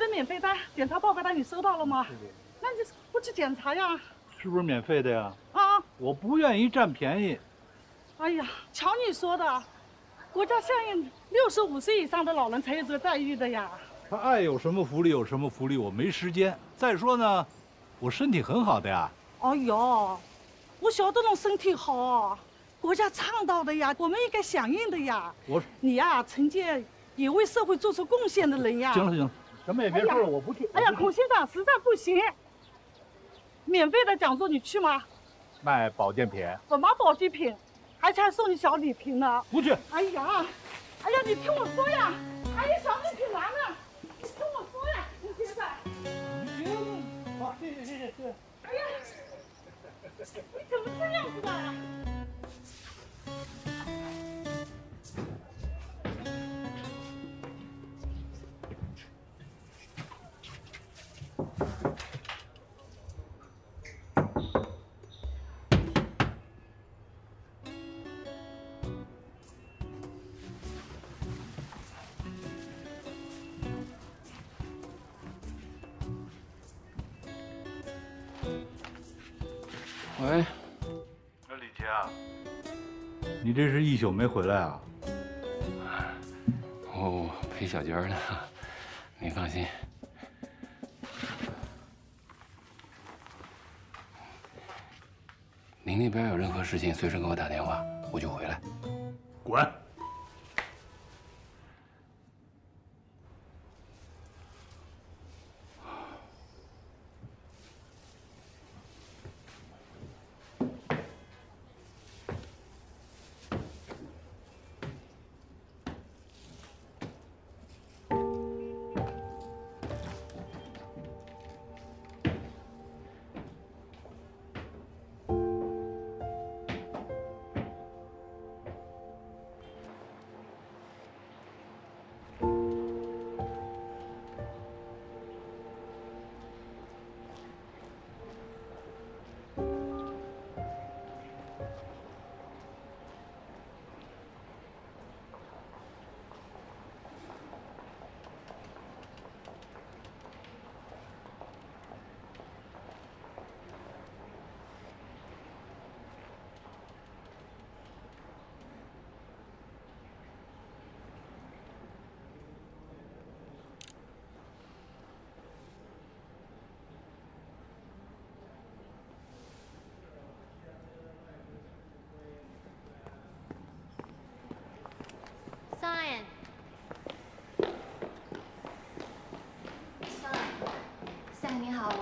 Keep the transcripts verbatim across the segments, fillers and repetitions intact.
的免费单、检查报告单你收到了吗？是的。那你不去检查呀？是不是免费的呀？啊！我不愿意占便宜。哎呀，瞧你说的，国家下印六十五岁以上的老人才有这个待遇的呀。他爱有什么福利有什么福利，我没时间。再说呢，我身体很好的呀。哎呦，我晓得侬身体好，国家倡导的呀，我们应该响应的呀。我你呀，承接。 也为社会做出贡献的人呀！行了行了，咱们也别说了，我不去。哎呀，孔先生实在不行，免费的讲座你去吗？卖保健品？什么保健品？而且还送你小礼品呢。不去。哎呀，哎呀，你听我说呀！哎呀，小礼品拿呢？你听我说呀，孔先生。嗯，好，谢谢谢谢谢。哎呀，你怎么这样子的？ 喂，那李杰啊，你这是一宿没回来啊？我陪小娟呢，你放心。您那边有任何事情，随时给我打电话，我就回来。滚！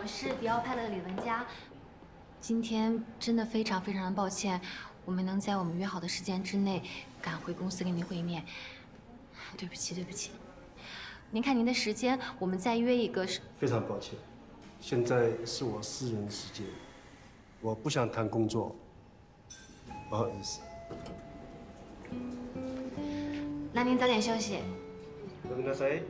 我是迪奥派的李文佳，今天真的非常非常的抱歉，我没能在我们约好的时间之内赶回公司跟您会面，对不起对不起。您看您的时间，我们再约一个。非常抱歉，现在是我私人时间，我不想谈工作，不好意思。那您早点休息。ごめんなさい。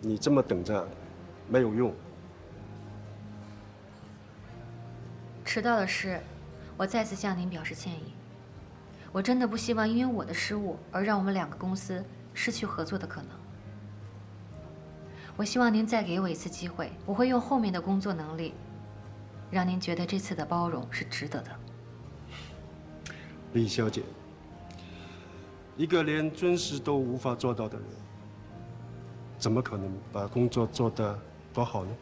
你这么等着，没有用。迟到的事，我再次向您表示歉意。我真的不希望因为我的失误而让我们两个公司失去合作的可能。我希望您再给我一次机会，我会用后面的工作能力，让您觉得这次的包容是值得的。李小姐，一个连尊师都无法做到的人。 怎么可能把工作做得多好呢？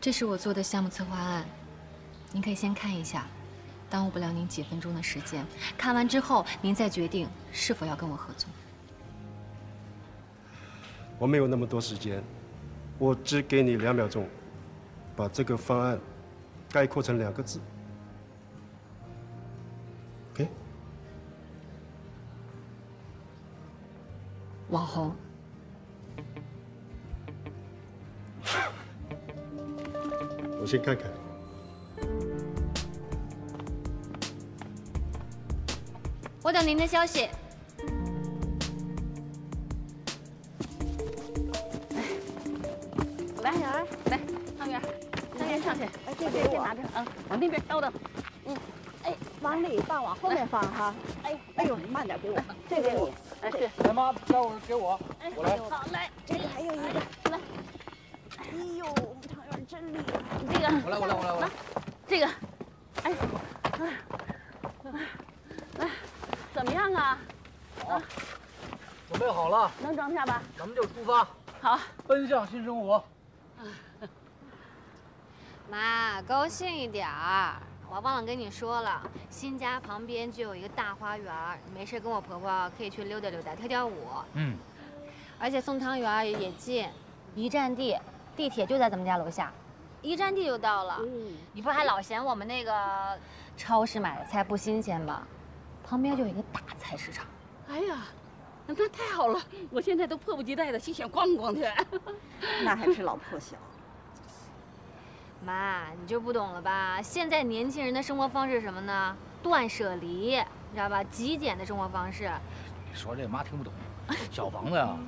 这是我做的项目策划案，您可以先看一下，耽误不了您几分钟的时间。看完之后，您再决定是否要跟我合作。我没有那么多时间，我只给你两秒钟，把这个方案概括成两个字。OK？ 网红。 我先看看。我等您的消息。来，小二，来，汤圆，汤圆上去。哎，这边先拿着啊，往那边稍等。嗯，哎，往里放，往后面放哈。哎，哎呦，慢点给我，这边你。哎，是。来妈，待会儿给我，我来。好，来，这里还有一个，来。哎呦。 真厉害！你这个，我来，我来，我来，我来。这个，哎，哎，怎么样啊？好，准备好了，能装下吧？咱们就出发，好，奔向新生活。妈，高兴一点儿。我忘了跟你说了，新家旁边就有一个大花园，没事跟我婆婆可以去溜达溜达，跳跳舞。嗯。而且送汤圆也近，一站地。 地铁就在咱们家楼下，一站地就到了。嗯，你不是还老嫌我们那个超市买的菜不新鲜吗？旁边就有一个大菜市场。哎呀，那太好了！我现在都迫不及待的心想逛逛去。那还是老破小。妈，你就不懂了吧？现在年轻人的生活方式是什么呢？断舍离，你知道吧？极简的生活方式。你说这妈听不懂。小房子呀、啊，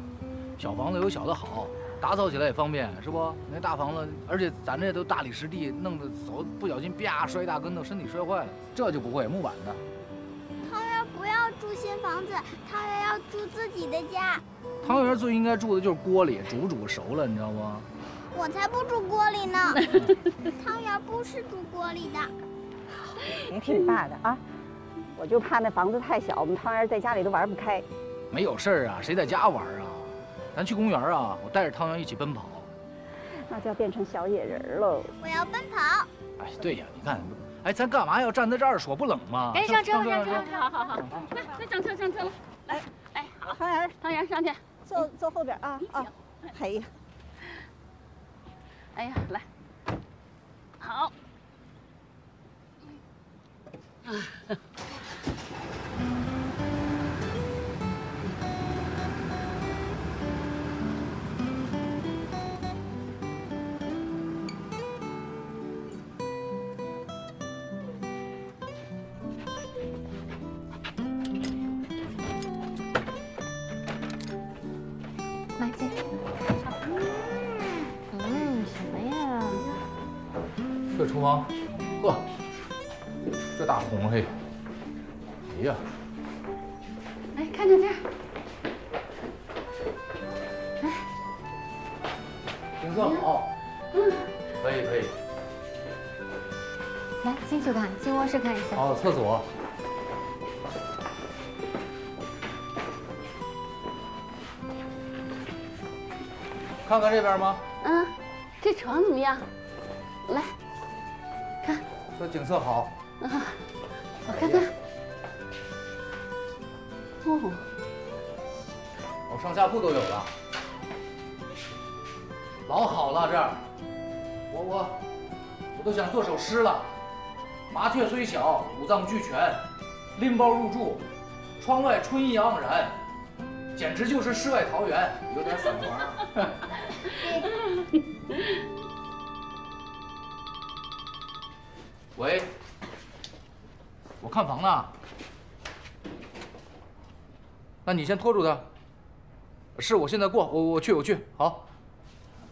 小房子有小的好。 打扫起来也方便，是不？那大房子，而且咱这都大理石地，弄得走不小心啪摔大跟头，身体摔坏了。这就不会木板的。汤圆不要住新房子，汤圆要住自己的家。汤圆最应该住的就是锅里，煮煮熟了，你知道吗？我才不住锅里呢，汤圆不是住锅里的。别听你爸的啊，我就怕那房子太小，我们汤圆在家里都玩不开。没有事儿啊，谁在家玩啊？ 咱去公园啊！我带着汤圆一起奔跑，那就要变成小野人喽！我要奔跑。哎，对呀，你看，哎，咱干嘛要站在这儿说不冷吗？赶紧上车，上车，上车！好好好，来，来上车，上车了。来，哎，好，汤圆，汤圆上去，坐坐后边啊啊！哎呀，哎呀，来，好。啊。 厨房，呵，这大红嘿，哎呀，来看看这儿，来，景色好，嗯，可以可以，来进去看，进卧室看一下，哦，厕所，看看这边吗？嗯，这床怎么样？来。 这景色好啊！我看看，哦，我上下铺都有了，老好了这儿，我我我都想做首诗了。麻雀虽小，五脏俱全，拎包入住，窗外春意盎然，简直就是世外桃源。有点散花。喂，我看房呢。那你先拖住他。是我现在过，我我去我去。好，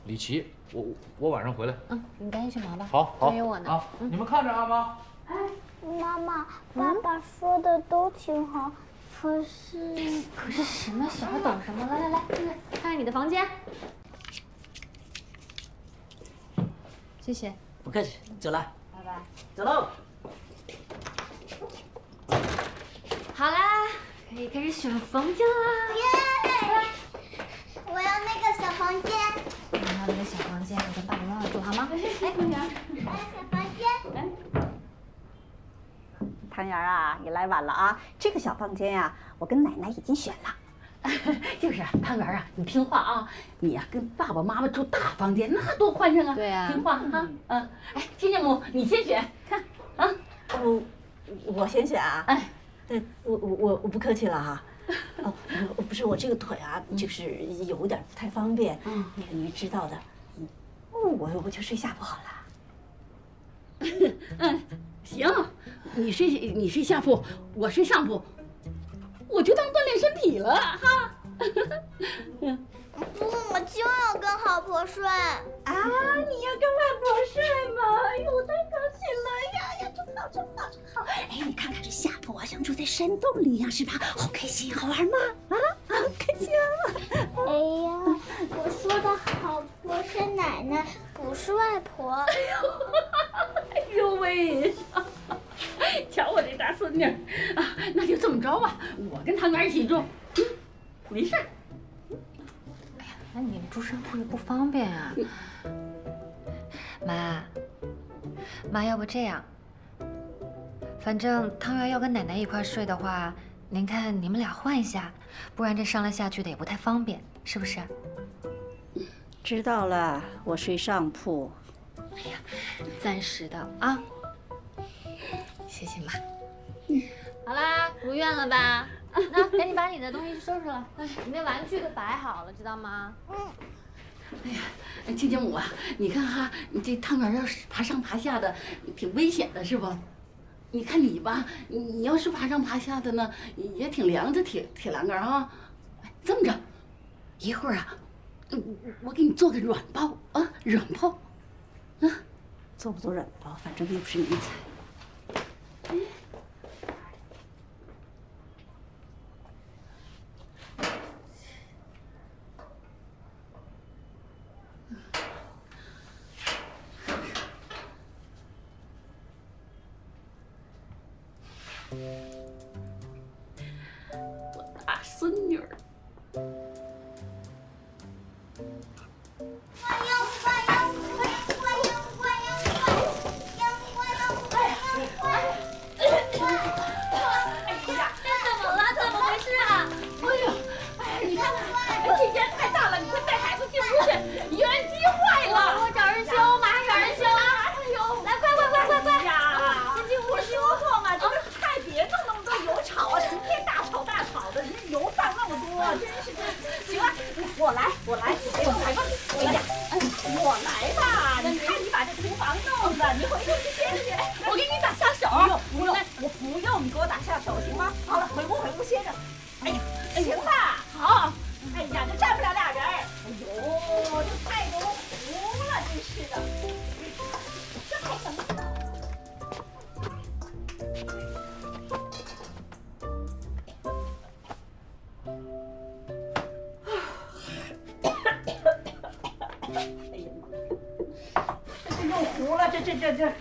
李琦，我我晚上回来。嗯，你赶紧去忙吧。好，好，还有我呢。啊，你们看着啊，妈。哎，妈妈，爸爸说的都挺好，可是可是什么？小孩懂什么？来来来，看看你的房间。谢谢。不客气，走了。 走喽！好啦，可以开始选房间啦！耶！我要那个小房间。我要那个小房间，我跟爸爸妈妈住好吗？哎，汤圆，哎，小房间。哎，汤圆啊，你来晚了啊！这个小房间呀，我跟奶奶已经选了。就是汤圆啊，你听话啊，你呀、啊、跟爸爸妈妈住大房间，那多宽敞啊！对呀、啊，听话啊，嗯、啊，哎，亲家母，你先选，看啊，我我先选啊，哎，对，我我我我不客气了哈、啊。 哦，不是我这个腿啊，就是有点不太方便。嗯，那个你知道的。嗯，我我就睡下铺好了。嗯，行，你睡你睡下铺，我睡上铺，我就当锻炼身体了哈。嗯，我就要跟好婆睡啊！你要跟外婆睡吗？哎呦，我太高兴了呀！呀，真好，真好，真好！哎，你看看这下铺啊，像住在山洞里一样，是吧？好开心，好玩吗？啊，好开心啊！哎呀，我说的好婆是奶奶，不是外婆。哎呦，哎呦喂！ 瞧我这大孙女啊，那就这么着吧，我跟汤圆一起住，嗯，没事儿。哎呀，那你们住上铺也不方便啊。妈，妈，要不这样，反正汤圆要跟奶奶一块睡的话，您看你们俩换一下，不然这上来下去的也不太方便，是不是？知道了，我睡上铺。哎呀，暂时的啊。 谢谢妈。嗯，好啦，如愿了吧？那赶紧把你的东西收拾了，你那玩具都摆好了，知道吗？嗯。哎呀，亲家母啊，你看哈，你这汤圆要是爬上爬下的，挺危险的，是不？你看你吧，你要是爬上爬下的呢，也挺凉着铁铁栏杆啊。这么着，一会儿啊，我给你做个软包啊，软包，啊，做不做软包，反正又不是你采。 我大孙女儿，欢迎欢迎欢迎欢迎欢迎欢迎欢迎！ 哎呀，怎么了？怎么回事啊？哎呦，哎呀，你看看，这烟太大了，你快带孩子进屋去。油烟机坏了，我找人修，马上找人修。哎呦，来，快快快快快！呀，先进屋修后嘛，就是太别弄那么多油炒啊，成天大炒大炒的，你油放那么多，真是的。行了，我来，我来，我来吧，我来，我来吧。你看你把这厨房弄的，你回去去歇歇。我给你打下手。不用，不用。 我不用你给我打下手行吗？好了，回屋回屋歇着。哎呀，行吧，好。哎呀，这站不了俩人。哎呦，这太多糊了，真是的。这还怎么弄？哎呀妈！这这又糊了，这这这这。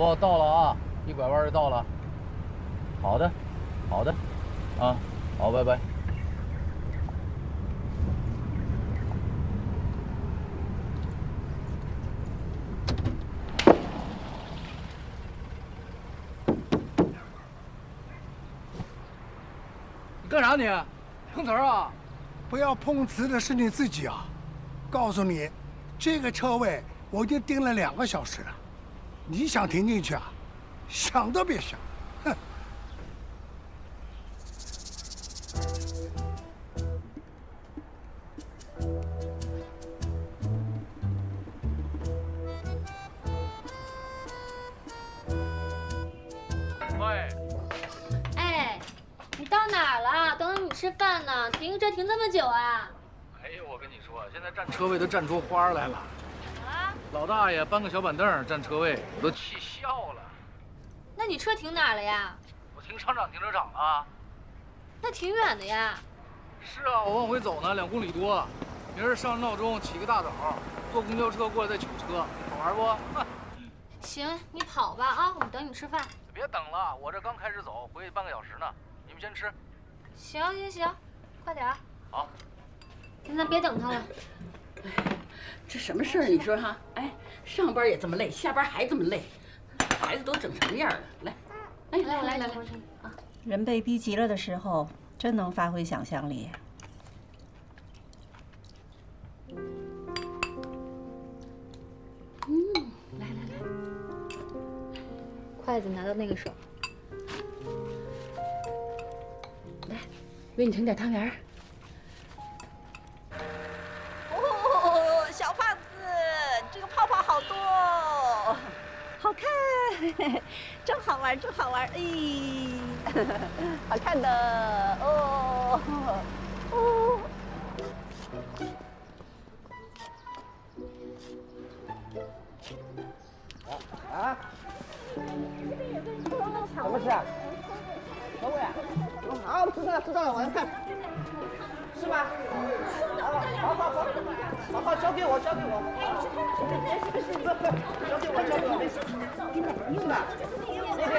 我到了啊，一拐弯就到了。好的，好的，啊，好，拜拜。你干啥你？碰瓷儿啊？不要碰瓷的是你自己啊！告诉你，这个车位我已经盯了两个小时了。 你想停进去啊？想都别想！哼！哎，哎，你到哪儿了？等等你吃饭呢，停一站停这么久啊？哎呦，我跟你说，现在占车位都占出花来了。啊？老大爷搬个小板凳占车位，我都气笑了。那你车停哪儿了呀？我停商场停车场了。那挺远的呀。是啊，我往回走呢，两公里多。明儿上闹钟起个大早，坐公交车过来再取车，好玩不？行，你跑吧啊，我们等你吃饭。别等了，我这刚开始走，回去半个小时呢。你们先吃。行行行，快点啊。好。那咱别等他了。哎，这什么事儿？你说哈？哎，上班也这么累，下班还这么累，孩子都整什么样了？来，哎，来来来来啊！人被逼急了的时候，真能发挥想象力。 筷子拿到那个手，来，给你盛点汤圆。哦，小胖子，你这个泡泡好多，哦，好看，真好玩，真好玩，哎，好看的哦哦。啊？ 怎么吃？小伟，啊，知道了知道了，我要看，是吧？好好好，好好交给我交给我，交给我交给我，没事，是吧？那边，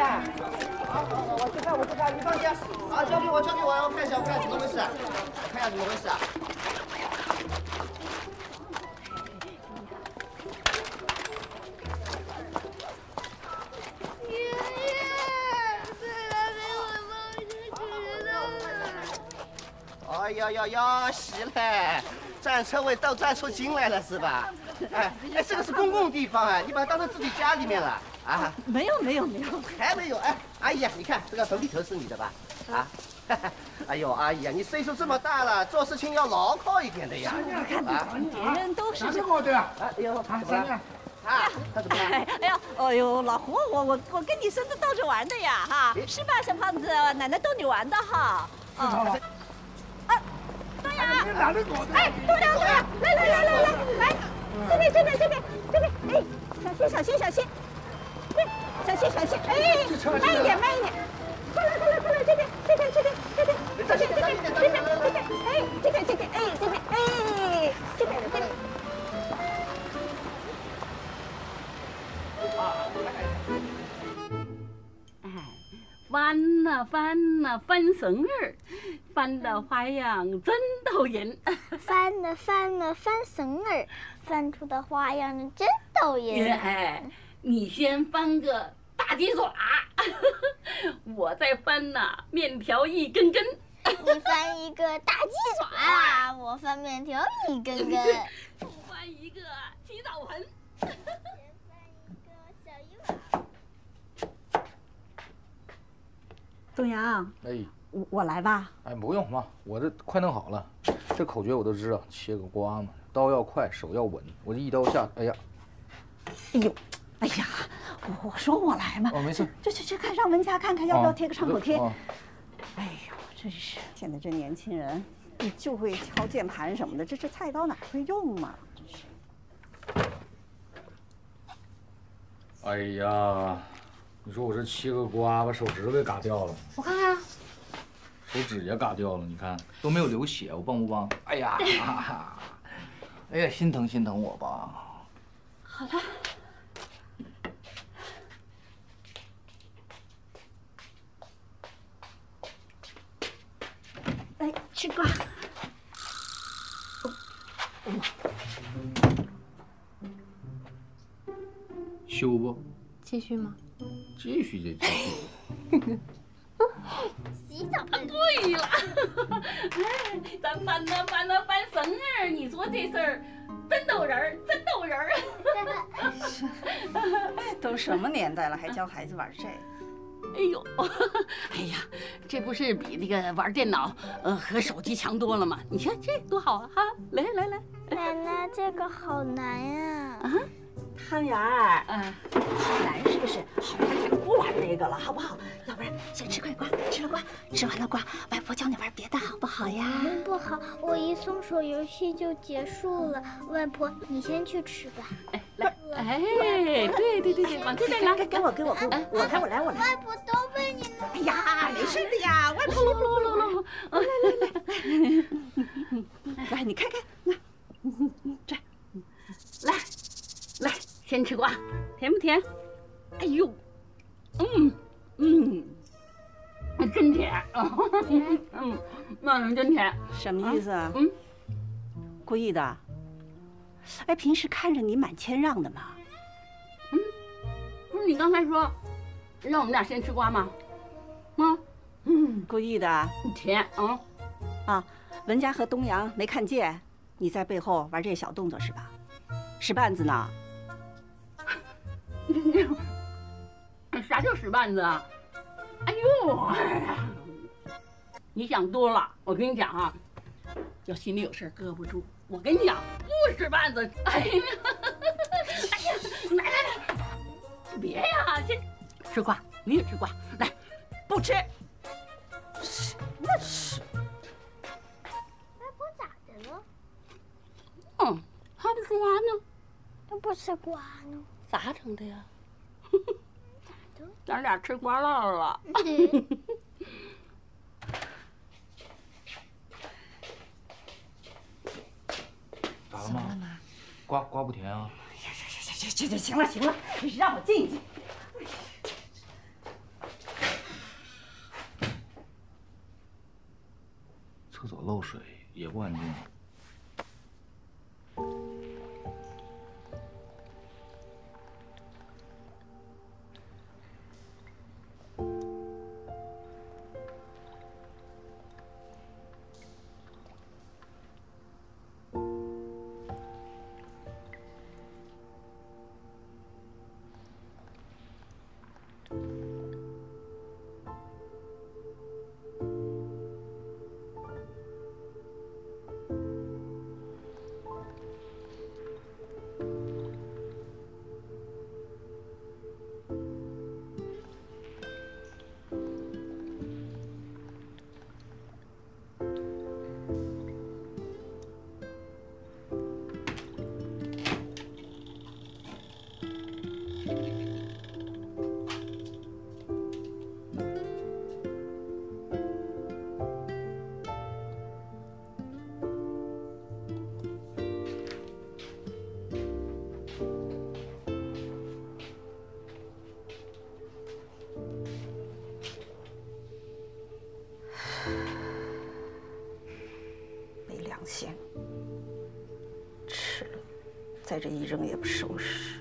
好，我去看我去看，你放心，好，交给我交给我，我看一下我看怎么回事，看一下怎么回事啊？ 要要要死了！占车位都占出精来了是吧？哎哎，这个是公共地方啊，你把它当成自己家里面了啊？没有没有没有，还没有哎！阿姨啊，你看这个盆里头是你的吧？啊？哎呦，阿姨啊，你岁数这么大了，做事情要牢靠一点的呀！啊，别人都是这么的。哎呦，怎么了？啊，他怎么了？哎呦，哎呦，老胡，我我我跟你孙子逗着玩的呀哈，是吧，小胖子？奶奶逗你玩的哈。啊。 哎，队长，队长，来来来来来来，这边这边这边这边，哎，小心小心小心，对，小心小心，哎，慢一点慢一点，过来过来过来，这边这边这边这边这边这边这边这边，哎，这边这边哎这边哎这边这边。哎，翻呐翻呐翻绳儿。 翻的花样真逗人，翻了翻了翻绳儿，翻出的花样真逗人。哎，你先翻个大鸡爪，我再翻呐面条一根根。你翻一个大鸡爪，我翻面条一根根。我翻一个洗澡盆，先翻一个小鱼碗。东阳，哎。 我我来吧。哎，不用妈，我这快弄好了，这口诀我都知道，切个瓜嘛，刀要快，手要稳，我这一刀下，哎呀，哎呦，哎呀，我说我来嘛，哦，没事，这这这看上文佳看看要不要贴个创口贴。啊啊、哎呦，真是现在这年轻人，你就会敲键盘什么的，这这菜刀哪会用嘛，真是。哎呀，你说我这切个瓜，把手指头给嘎掉了，我看看。 手指也嘎掉了，你看都没有流血，我帮不帮？哎呀，哎呀，心疼心疼我吧。好了，来吃瓜。修不？继续吗？继续就继续。洗澡盆对了，咱翻呐翻呐翻绳儿，你说这事儿真逗人儿，真逗人儿。都什么年代了，还教孩子玩这？哎呦，哎呀，这不是比那个玩电脑呃和手机强多了吗？你看这多好啊！哈，来来来，奶奶这个好难呀。啊，汤圆儿，嗯。吃完是不是？好快才不玩那个了，好不好？要不然先吃块瓜，吃了瓜，吃完了瓜，外婆教你玩别的，好不好呀？不好，我一松手，游戏就结束了。外婆，你先去吃吧。哎，来，哎，对对对对，往这边来，给我给我，我来我来我来。外婆都被你了。哎呀，没事的呀，外婆。喽喽喽喽，来来来，来你看看，来，这，来。 来，先吃瓜，甜不甜？哎呦，嗯嗯，真甜啊！嗯，嗯，真甜。什么意思啊？嗯，故意的。哎，平时看着你蛮谦让的嘛。嗯，不是你刚才说让我们俩先吃瓜吗？啊，嗯，故意的。甜啊！啊，文佳和东阳没看见你在背后玩这小动作是吧？使绊子呢？ 啥叫使绊子啊？哎呦，你想多了。我跟你讲啊，要心里有事搁不住。我跟你讲，不使绊子。哎呀，哎呀，来来来，别呀，先吃瓜，你也吃瓜。来，不吃。什么吃？外婆咋的了？嗯，还不吃瓜呢？都不吃瓜呢？咋整的呀？ 咱俩吃瓜唠了。咋了妈？瓜瓜不甜啊！行行行行行了行了，让我进一进。厕所漏水也不干净啊。 吃了，在这一扔也不收拾。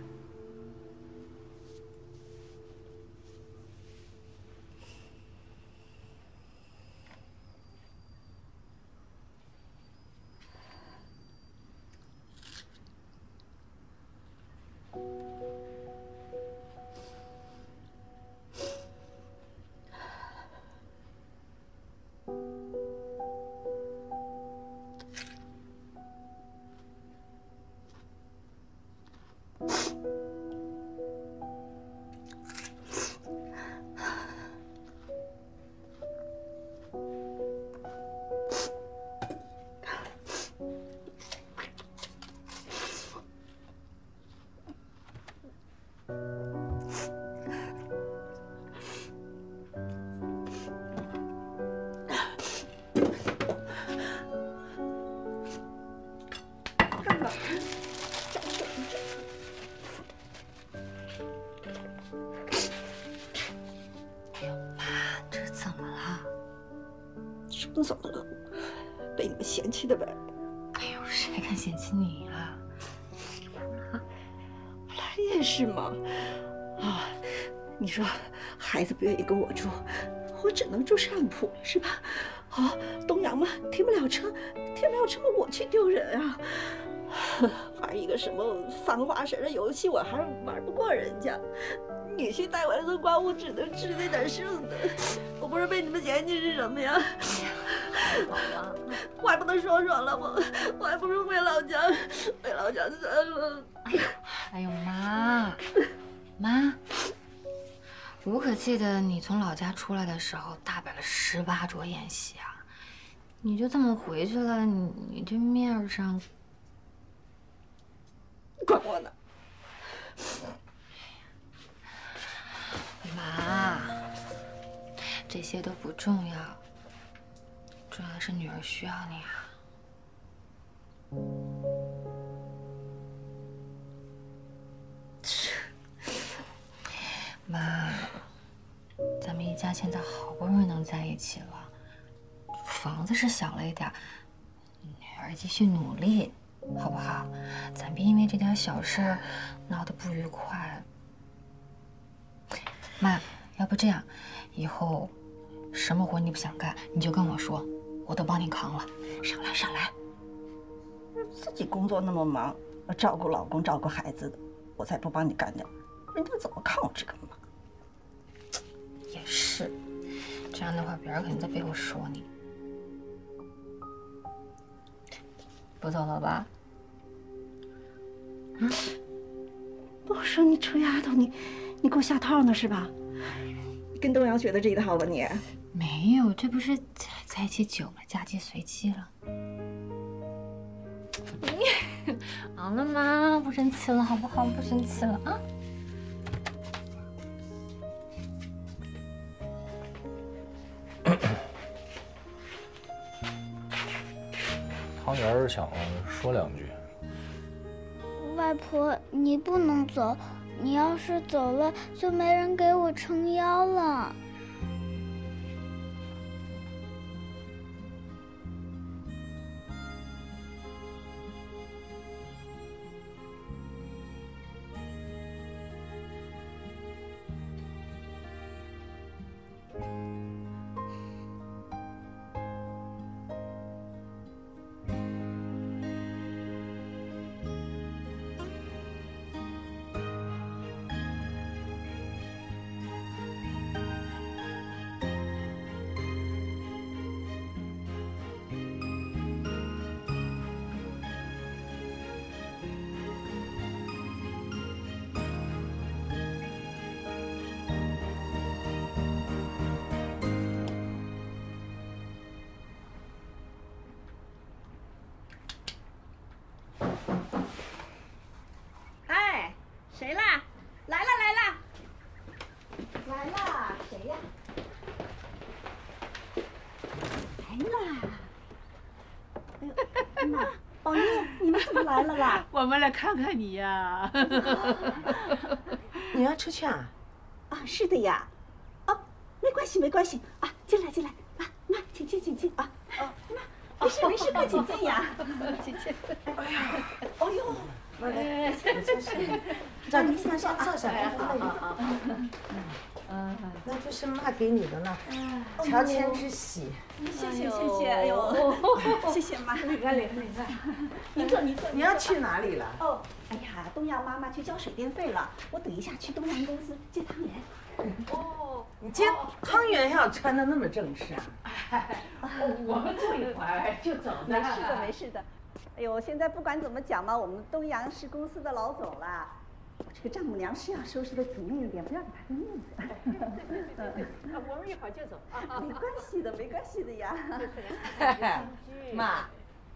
怎么了？被你们嫌弃的呗？哎呦，谁敢嫌弃你啊？我来也是嘛。啊，你说孩子不愿意跟我住，我只能住上铺了，是吧？啊，东阳嘛，停不了车，停不了车我去丢人啊！玩一个什么防滑绳的游戏，我还玩不过人家。 女婿带回来的瓜，我只能吃那点剩的。我不是被你们嫌弃是什么呀？我还不能爽爽了，我我还不如回老家，回老家算了。哎呦妈，妈，我可记得你从老家出来的时候大摆了十八桌宴席啊，你就这么回去了，你你这面上……管我呢！妈，这些都不重要，重要的是女儿需要你啊。 妈，咱们一家现在好不容易能在一起了，房子是小了一点，女儿继续努力，好不好？咱别因为这点小事儿闹得不愉快。妈，要不这样，以后什么活你不想干，你就跟我说，我都帮你扛了。少来少来，自己工作那么忙，要照顾老公照顾孩子的，我才不帮你干呢。人家怎么看我这个妈？ 也是，这样的话，别人肯定在背后说你。不走了吧？啊！我说你臭丫头，你你给我下套呢是吧？你跟东阳学的这一套吧你？没有，这不是在一起久了，嫁鸡随鸡了。你好了吗？不生气了好不好？不生气了啊！ 汤圆想说两句。外婆，你不能走，你要是走了，就没人给我撑腰了。来了啦！我们来看看你呀！你要出去啊？啊，是的呀。哦，没关系，没关系啊，进来，进来，妈妈，请进，请进啊！哦，妈，没事没事，快请进呀！请进。哎呀，哦呦，妈来，真是，找个地方先坐下来。啊啊啊！那就是妈给你的了，乔迁之喜。谢谢谢谢，哎呦，谢谢妈。哪个哪个？ 您坐，您坐。你要去哪里了？哦，哎呀，东阳妈妈去交水电费了，我等一下去东阳公司接汤圆。哦，你接汤圆要穿的那么正式啊？我们坐一会儿就走了。没事的，没事的。哎呦，现在不管怎么讲嘛，我们东阳是公司的老总了，我这个丈母娘是要收拾的体面一点，不要给她丢面子。对对对对，我们一会儿就走啊，没关系的，没关系的呀。妈，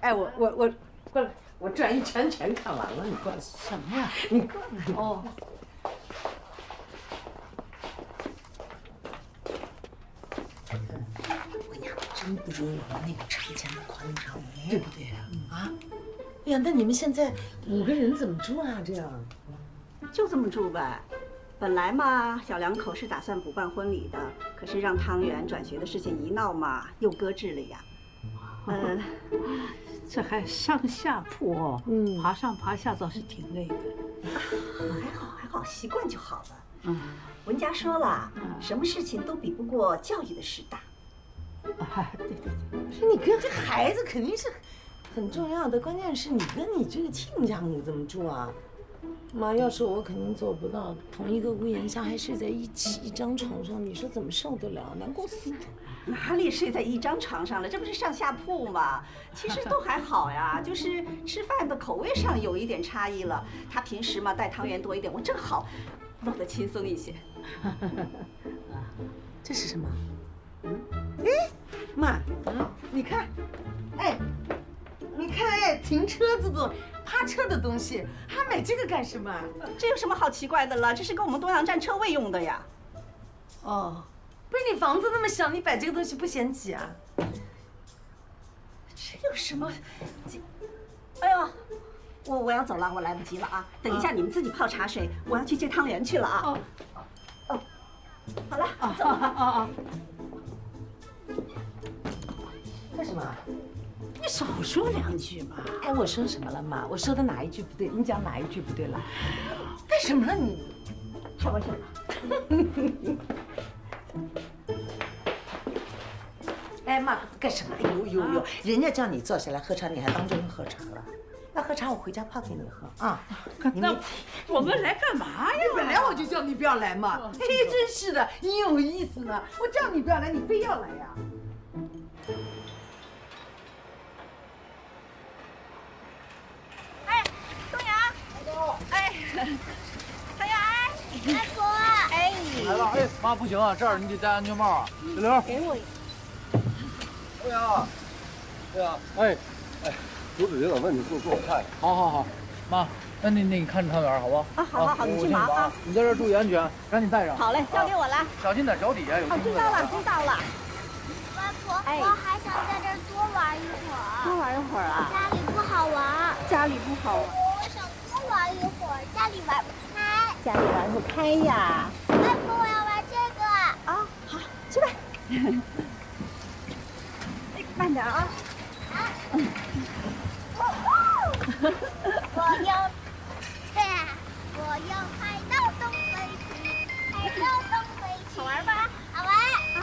哎，我我我。 过来，我转一圈全看完了，你过来什么呀？你过来哦。姑娘真不如我们那个长江的广场舞，对不对呀？啊？哎呀，那你们现在五个人怎么住啊？这样？就这么住呗。本来嘛，小两口是打算不办婚礼的，可是让汤圆转学的事情一闹嘛，又搁置了呀。嗯。 这还上下铺哦，嗯，爬上爬下倒是挺累的。还好还好，习惯就好了。嗯，文佳说了，什么事情都比不过教育的事大。啊，对对对，你跟这孩子肯定是很重要的，关键是你跟你这个亲家母怎么住啊？妈，要是我肯定做不到，同一个屋檐下还睡在一起一张床上，你说怎么受得了？难过死了。 哪里睡在一张床上了？这不是上下铺吗？其实都还好呀，就是吃饭的口味上有一点差异了。他平时嘛带汤圆多一点，我正好弄得轻松一些。这是什么？嗯，哎，妈，嗯，你看，哎，你看，哎，停车这种趴车的东西，还买这个干什么？这有什么好奇怪的了？这是给我们东阳站车位用的呀。哦，不是你房子那么小，你摆这个东西不嫌挤啊？这有什么？这，哎呦！ 我我要走了，我来不及了啊！等一下你们自己泡茶水，我要去接汤圆去了啊！哦，哦，好了，走了啊啊！干什么？你少说两句嘛！哎，我说什么了嘛？我说的哪一句不对？你讲哪一句不对了？干什么了你？太危险了！哎妈，干什么？呦呦呦！人家叫你坐下来喝茶，你还当真喝茶了？ 要喝茶，我回家泡给你喝啊！那我们来干嘛呀？本来我就叫你不要来嘛！哎，真是的，你有意思呢！我叫你不要来，你非要来呀！哎，东阳，哎，东阳，哎，阿婆，哎，来了，哎，妈不行啊，这儿你得戴安全帽啊，小刘，给我。东阳，对啊，哎，哎。 我只是想问你做做菜，好好好，妈，那那那你看着汤圆好不好？啊，好好好，你去忙啊！你在这注意安全，赶紧带上。好嘞，交给我了。小心点，脚底下有。哦，知道了，知道了。外婆，我还想在这多玩一会儿。多玩一会儿啊？家里不好玩。家里不好玩。我想多玩一会儿，家里玩不开。家里玩不开呀。外婆，我要玩这个。啊，好，去吧。慢点啊。啊。 我要，我要海盗东北去，海盗东北去，好玩吧？好玩啊！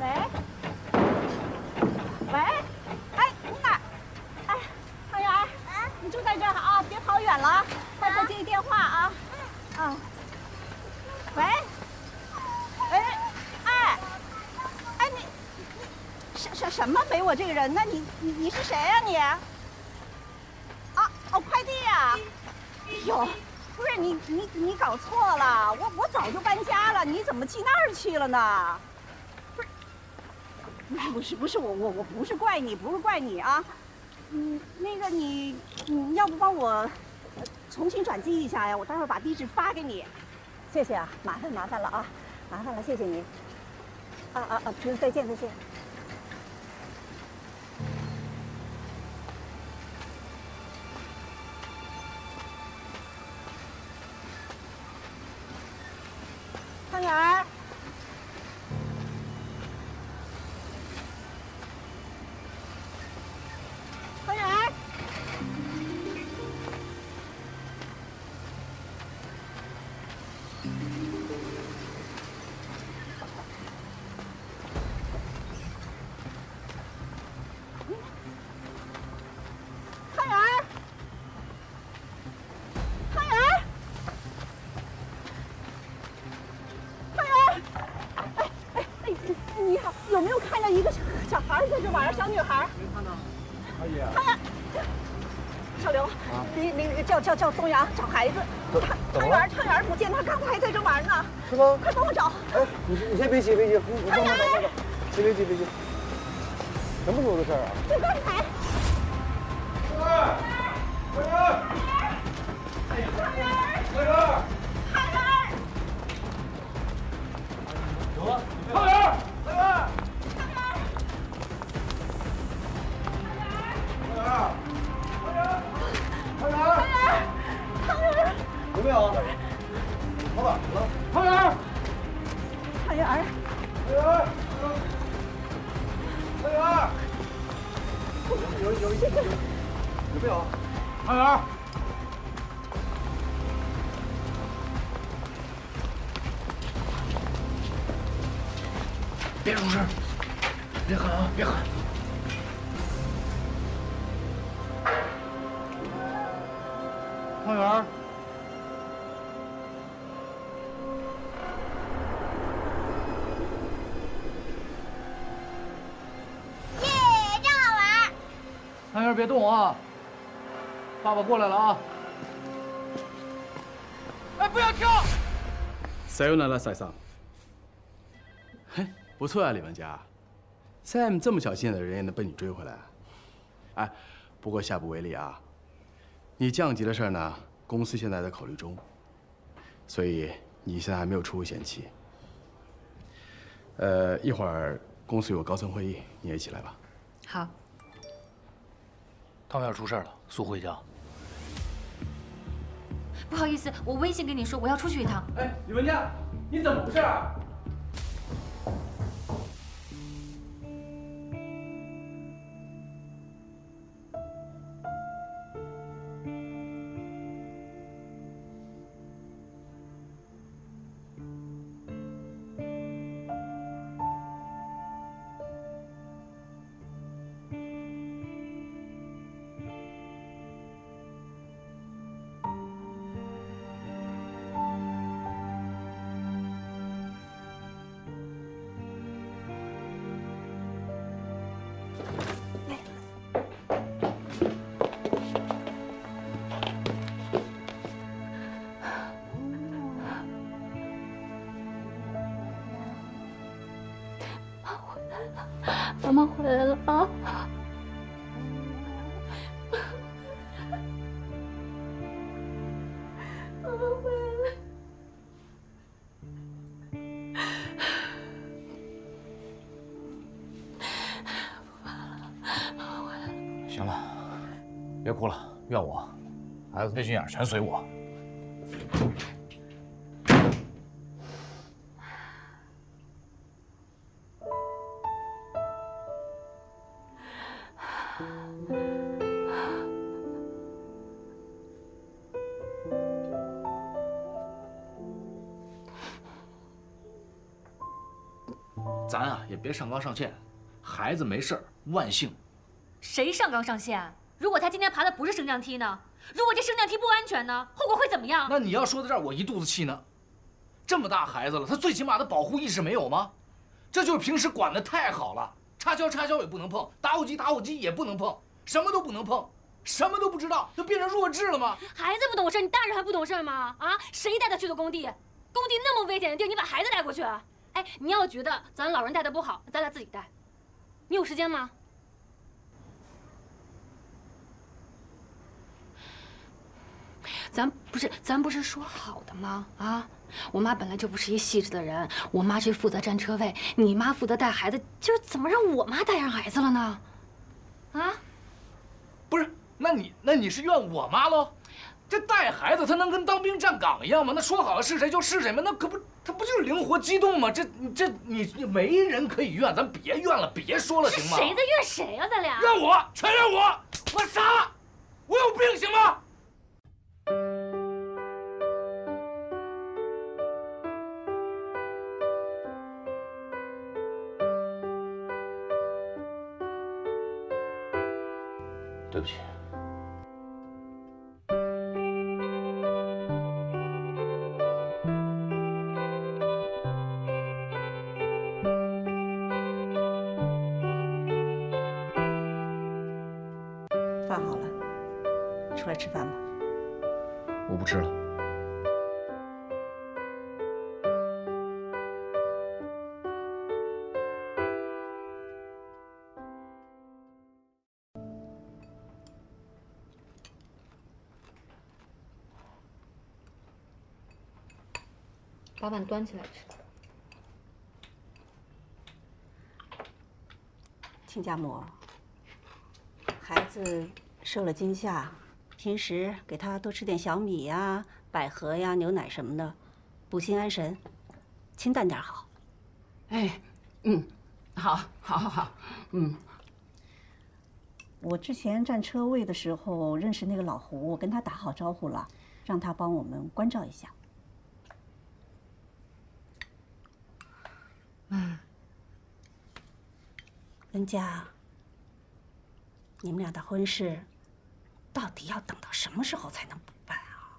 喂，喂，哎，你哪？哎，汤圆，你住在这儿啊，别跑远了，外婆接你电话啊。嗯。啊。喂，哎，哎，哎你，你什什什么没我这个人呢？你你你是谁呀你？ 哦，快递呀！哎呦，不是你你你搞错了，我我早就搬家了，你怎么寄那儿去了呢？不是，不是不是我我我不是怪你，不是怪你啊，嗯，那个你你要不帮我重新转寄一下呀？我待会儿把地址发给你。谢谢啊，麻烦麻烦了啊，麻烦了，谢谢您。啊啊啊！再见再见。 汤圆儿，汤圆儿，汤圆儿，汤圆儿。 你好，有没有看见一个小孩在这玩？小女孩？没看到。阿姨。哎呀，小刘，你那个叫叫叫东阳找孩子，汤圆汤圆不见，他刚才还在这玩呢。是吗？快帮我找。哎，你你先别急别急，我帮忙找找找。别别急别急，什么时候的事啊？就刚才。喂，汤圆。汤圆。汤圆。汤圆。有了，汤圆。 汤圆，汤圆，汤圆，汤圆，汤圆，有没有？跑哪去了？汤圆，汤圆，汤圆，有有有有没有？汤圆，别出声，别喊啊，别喊！汤圆，耶，真好玩！汤圆，别动啊！爸爸过来了啊！不要跳！塞尤娜拉塞桑。嘿，不错啊，李玩家 ，Sam 这么小心眼的人也能被你追回来。哎，不过下不为例啊。你降级的事呢，公司现在在考虑中，所以你现在还没有出危险期。呃，一会儿公司有高层会议，你也一起来吧。好。汤圆出事了，速回家。 不好意思，我微信跟你说我要出去一趟。哎，李文佳，你怎么回事啊？妈妈回来了啊！妈妈回来了，不怕了，妈妈回来了。行了，别哭了，怨我，孩子那心眼全随我。 咱啊也别上纲上线，孩子没事儿，万幸。谁上纲上线？如果他今天爬的不是升降梯呢？如果这升降梯不安全呢？后果会怎么样？那你要说到这儿，我一肚子气呢。这么大孩子了，他最起码的保护意识没有吗？这就是平时管得太好了，插销插销也不能碰，打火机打火机也不能碰，什么都不能碰，什么都不知道，就变成弱智了吗？孩子不懂事，你大人还不懂事吗？啊，谁带他去的工地？工地那么危险的地儿，你把孩子带过去？ 哎，你要觉得咱老人带的不好，咱俩自己带。你有时间吗？咱不是咱不是说好的吗？啊，我妈本来就不是一细致的人，我妈是负责占车位，你妈负责带孩子，今儿怎么让我妈带上孩子了呢？啊？不是，那你那你是怨我妈喽？ 这带孩子，他能跟当兵站岗一样吗？那说好了是谁就是谁吗？那可不，他不就是灵活机动吗？这、这、你没人可以怨，咱别怨了，别说了，行吗？谁在怨谁啊？咱俩怨我，全怨我，我傻，我有病，行吗？ 对不起。 出来吃饭吧，我不吃了。把碗端起来吃。亲家母，孩子受了惊吓。 平时给他多吃点小米呀、百合呀、牛奶什么的，补心安神，清淡点好。哎，嗯，好，好，好，嗯。我之前占车位的时候认识那个老胡，我跟他打好招呼了，让他帮我们关照一下。妈，文佳，你们俩的婚事。 到底要等到什么时候才能补办啊？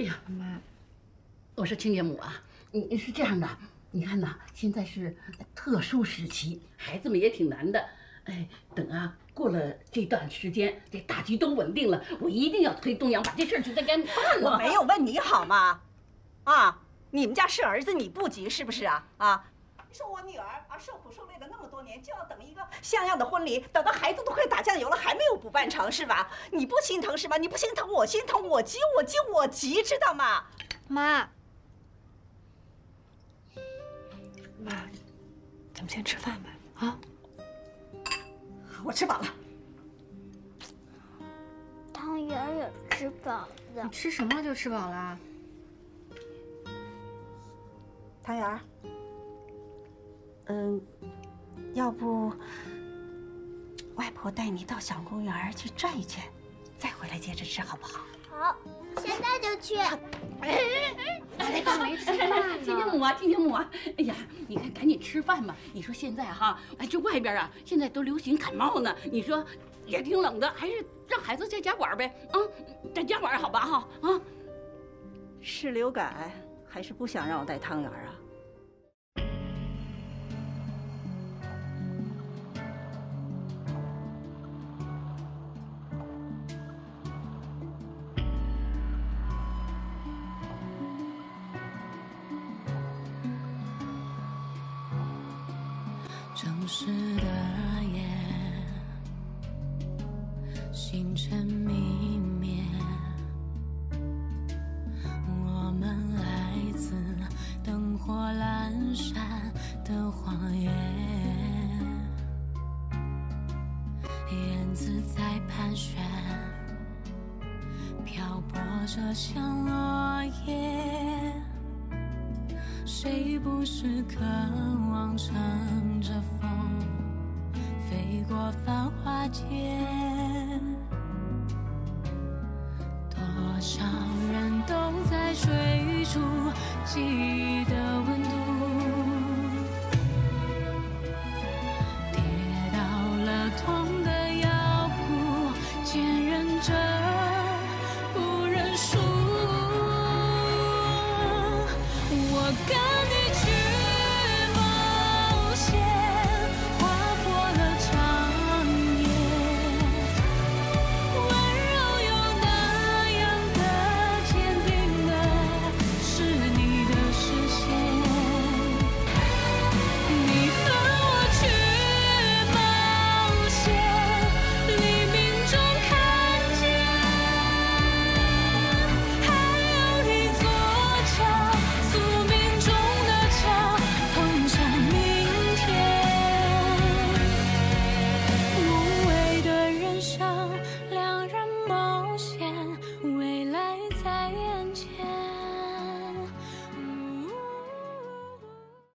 哎呀，妈，我说亲家母啊，你是这样的，你看呐，现在是特殊时期，孩子们也挺难的。哎，等啊，过了这段时间，这大局都稳定了，我一定要推东阳把这事儿就得给办了。我没有问你好吗？啊！你们家是儿子你不急是不是啊？啊！你说我女儿啊，受苦受累了那么多年，就要等一个像样的婚礼，等到孩子都快打酱油了，还没有补办成是吧？你不心疼是吧？你不心疼，我心疼，我急，我急，我急，知道吗？妈，妈，咱们先吃饭吧，啊！我吃饱了。 汤圆儿也吃饱了，你吃什么就吃饱了？汤圆儿，嗯，要不外婆带你到小公园去转一圈，再回来接着吃，好不好？好，现在就去。哎哎哎，还没吃饭呢。听听母啊，听听母啊！哎呀，你看，赶紧吃饭吧。你说现在哈，哎，这外边啊，现在都流行感冒呢。你说。 也挺冷的，还是让孩子在家玩呗，啊，在家玩好吧哈，啊，是流感还是不想让我带汤圆啊？城市的。 星辰明灭，我们来自灯火阑珊的荒野，燕子在盘旋，漂泊着像落叶。谁不是渴望乘着风飞过繁华街？ 多少人都在追逐记忆。